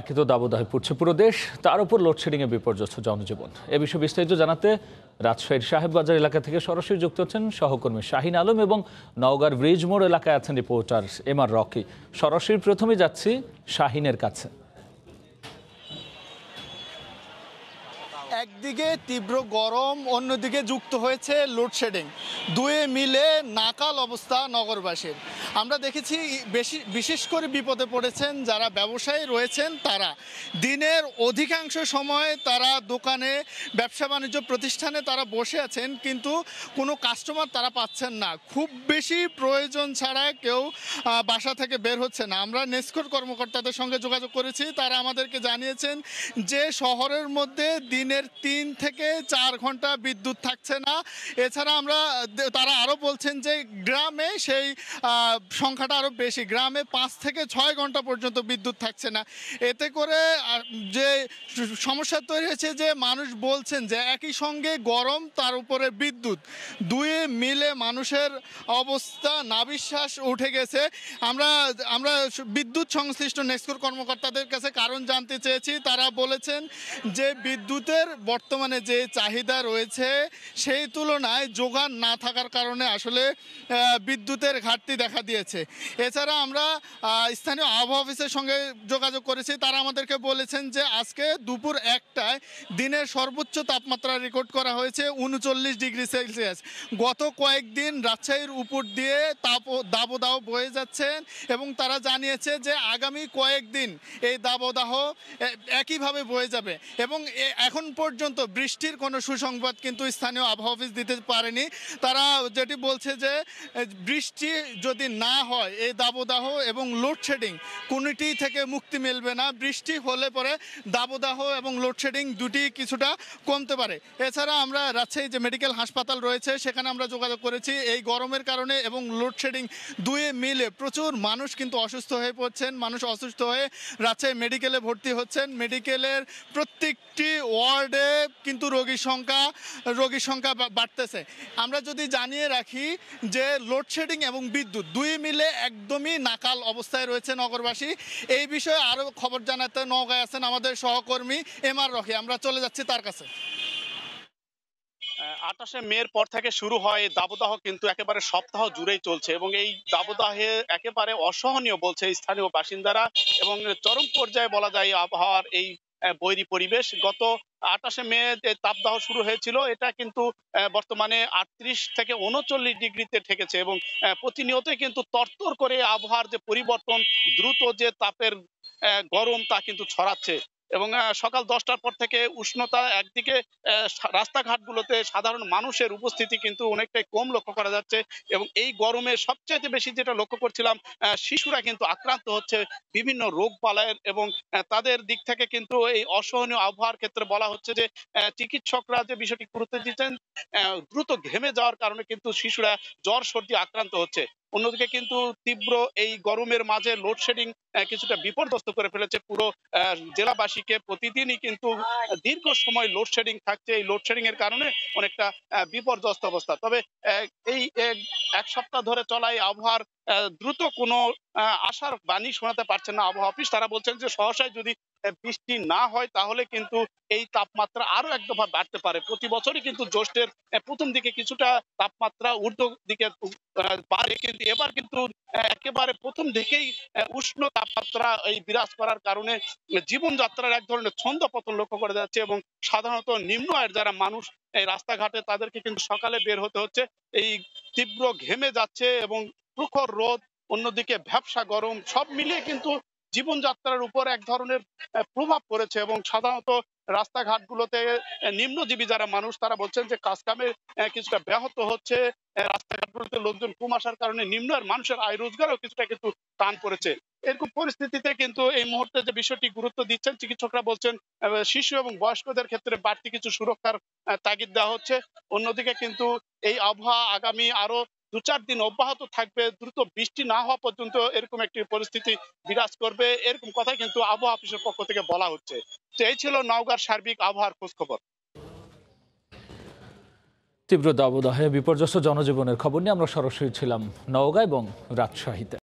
একে তো দাবদাহে পড়ছে পুরো দেশ, তার উপর লোডশেডিংয়ে বিপর্যস্ত জনজীবন। এ বিষয়ে বিস্তারিত জানাতে রাজশাহীর সাহেববাজার এলাকা থেকে সরাসরি যুক্ত হচ্ছেন সহকর্মী শাহিন আলম এবং নওগাঁর ব্রিজমোড় এলাকায় আছেন রিপোর্টার এম আর রকি। সরাসরি প্রথমে যাচ্ছি শাহিনের কাছে। একদিকে তীব্র গরম, অন্যদিকে যুক্ত হয়েছে লোডশেডিং, দুয়ে মিলে নাকাল অবস্থা নগরবাসীর। আমরা দেখেছি বিশেষ করে বিপদে পড়েছেন যারা ব্যবসায়ী রয়েছেন, তারা দিনের অধিকাংশ সময় তারা দোকানে, ব্যবসা বাণিজ্য প্রতিষ্ঠানে তারা বসে আছেন, কিন্তু কোনো কাস্টমার তারা পাচ্ছেন না। খুব বেশি প্রয়োজন ছাড়া কেউ বাসা থেকে বের হচ্ছে না। আমরা নেসকোর কর্মকর্তাদের সঙ্গে যোগাযোগ করেছি, তারা আমাদেরকে জানিয়েছেন যে শহরের মধ্যে দিনের 3 থেকে 4 ঘন্টা বিদ্যুৎ থাকছে না। এছাড়া তারা আরও বলছেন যে গ্রামে সেই সংখ্যাটা আরও বেশি, গ্রামে 5 থেকে 6 ঘন্টা পর্যন্ত বিদ্যুৎ থাকছে না। এতে করে যে সমস্যা তৈরি হয়েছে, যে মানুষ বলছেন যে একই সঙ্গে গরম, তার উপরে বিদ্যুৎ, দুয়ে মিলে মানুষের অবস্থা নাবিশ্বাস উঠে গেছে। আমরা বিদ্যুৎ সংশ্লিষ্ট নেসকোর কর্মকর্তাদের কাছে কারণ জানতে চেয়েছি। তারা বলেছেন যে বিদ্যুতের বর্তমানে যে চাহিদা রয়েছে সেই তুলনায় যোগান না থাকার কারণে আসলে বিদ্যুতের ঘাটতি দেখা দিয়েছে। এছাড়া আমরা স্থানীয় আবহাওয়া অফিসের সঙ্গে যোগাযোগ করেছি, তারা আমাদেরকে বলেছেন যে আজকে দুপুর 1টায় দিনের সর্বোচ্চ তাপমাত্রা রেকর্ড করা হয়েছে 39 ডিগ্রি সেলসিয়াস। গত কয়েকদিন রাজশাহীর উপর দিয়ে দাবদাহ বয়ে যাচ্ছেন এবং তারা জানিয়েছে যে আগামী কয়েকদিন এই দাবদাহ একইভাবে বয়ে যাবে এবং এখন পর্যন্ত বৃষ্টির কোনো সুসংবাদ কিন্তু স্থানীয় আবহাওয়া অফিস দিতে পারেনি। তারা যেটি বলছে যে বৃষ্টি যদি না হয় এই দাবদাহ এবং লোডশেডিং কোনটি থেকে মুক্তি মিলবে না। বৃষ্টি হলে পরে দাবদাহ এবং লোডশেডিং দুটি কিছুটা কমতে পারে। এছাড়া আমরা রাজশাহী যে মেডিকেল হাসপাতাল রয়েছে সেখানে আমরা যোগাযোগ করেছি। এই গরমের কারণে এবং লোডশেডিং দুয়ে মিলে প্রচুর মানুষ কিন্তু অসুস্থ হয়ে পড়ছেন। মানুষ অসুস্থ হয়ে রাজশাহী মেডিকেলে ভর্তি হচ্ছেন। মেডিকেলের প্রত্যেকটি ওয়ার্ডে কিন্তু রোগীর সংখ্যা বাড়তেছে। আমরা যদি জানিয়ে রাখি যে লোডশেডিং এবং বিদ্যুৎ দুই মিলে একদমই নাকাল অবস্থায় রয়েছে নগরবাসী। এই বিষয়ে আরও খবর জানাতে নওগাঁয় আছেন আমাদের সহকর্মী এম আর রকি, আমরা চলে যাচ্ছি তার কাছে। 28 মের পর থেকে শুরু হয় দাবদাহ, কিন্তু একেবারে সপ্তাহ জুড়েই চলছে এবং এই দাবদাহে একেবারে অসহনীয় বলছে স্থানীয় বাসিন্দারা এবং চরম পর্যায়ে বলা যায় আবহাওয়ার এই বৈরী পরিবেশ। গত 28 মে যে তাপদাহ শুরু হয়েছিল এটা কিন্তু বর্তমানে 38 থেকে 39 ডিগ্রিতে ঠেকেছে এবং প্রতিনিয়তই কিন্তু তরতর করে আবহাওয়ার যে পরিবর্তন, দ্রুত যে তাপের গরম, তা কিন্তু ছড়াচ্ছে এবং সকাল 10টার পর থেকে উষ্ণতা একদিকে রাস্তাঘাটগুলোতে সাধারণ মানুষের উপস্থিতি কিন্তু অনেকটাই কম লক্ষ্য করা যাচ্ছে এবং এই গরমে সবচেয়ে বেশি যেটা লক্ষ্য করছিলাম, শিশুরা কিন্তু আক্রান্ত হচ্ছে বিভিন্ন রোগবালায়ের এবং তাদের দিক থেকে কিন্তু এই অসহনীয় আবহাওয়ার ক্ষেত্রে বলা হচ্ছে যে চিকিৎসকরা যে বিষয়টি গুরুত্ব দিচ্ছেন, দ্রুত ঘেমে যাওয়ার কারণে কিন্তু শিশুরা জ্বর সর্দি আক্রান্ত হচ্ছে। অন্যদিকে কিন্তু তীব্র এই গরমের মাঝে লোডশেডিং কিছুটা বিপর্যস্ত করে ফেলেছে পুরো জেলাবাসীকে। প্রতিদিনই কিন্তু দীর্ঘ সময় লোডশেডিং থাকছে, এই লোডশেডিং এর কারণে অনেকটা বিপর্যস্ত অবস্থা। তবে এই 1 সপ্তাহ ধরে চলা এই আবহাওয়ার দ্রুত কোনো আশার বাণী শোনাতে পারছেন না আবহাওয়া অফিস। তারা বলছেন যে সহসায় যদি বৃষ্টি না হয় তাহলে কিন্তু এই তাপমাত্রা আরো এক দফা বাড়তে পারে। প্রতি বছরই কিন্তু জ্যৈষ্ঠের প্রথম দিকে কিছুটা তাপমাত্রা ঊর্ধ্ব দিকে বাড়ে, কিন্তু এবার কিন্তু একেবারে প্রথম দিকেই উষ্ণ তাপমাত্রা এই বিরাজ করার কারণে জীবনযাত্রার এক ধরনের ছন্দপতন লক্ষ্য করা যাচ্ছে এবং সাধারণত নিম্ন আয়ের যারা মানুষ এই রাস্তাঘাটে তাদেরকে কিন্তু সকালে বের হতে হচ্ছে। এই তীব্র ঘেমে যাচ্ছে এবং প্রখর রোদ, অন্যদিকে ভ্যাপসা গরম, সব মিলিয়ে কিন্তু জীবনযাত্রার উপর এক ধরনের প্রভাব পড়েছে এবং সাধারণত রাস্তাঘাটগুলোতে নিম্নজীবী যারা মানুষ তারা বলছেন যে কাজকামে কিছুটা ব্যাহত হচ্ছে। রাস্তাঘাটগুলোতে লোকজন কম আসার কারণে নিম্ন আয়ের মানুষের আয় রোজগারও কিছুটা কিন্তু টান পড়েছে। এরকম পরিস্থিতিতে কিন্তু এই মুহূর্তে যে বিষয়টি গুরুত্ব দিচ্ছেন চিকিৎসকরা, বলছেন শিশু এবং বয়স্কদের ক্ষেত্রে বাড়তি কিছু সুরক্ষার তাগিদ দেওয়া হচ্ছে। অন্যদিকে কিন্তু এই আবহাওয়া আগামী আরো 2-4 দিন অব্যাহত থাকবে, দ্রুত বৃষ্টি না হওয়া পর্যন্ত এরকম একটি পরিস্থিতি বিরাজ করবে, এরকম কথা কিন্তু আবহাওয়া অফিসের পক্ষ থেকে বলা হচ্ছে। তো এই ছিল নওগাঁর সার্বিক আবহাওয়ার খোঁজ খবর। তীব্র দাবদাহে বিপর্যস্ত জনজীবনের খবর নিয়ে আমরা সরাসরি ছিলাম নওগাঁ এবং রাজশাহীতে।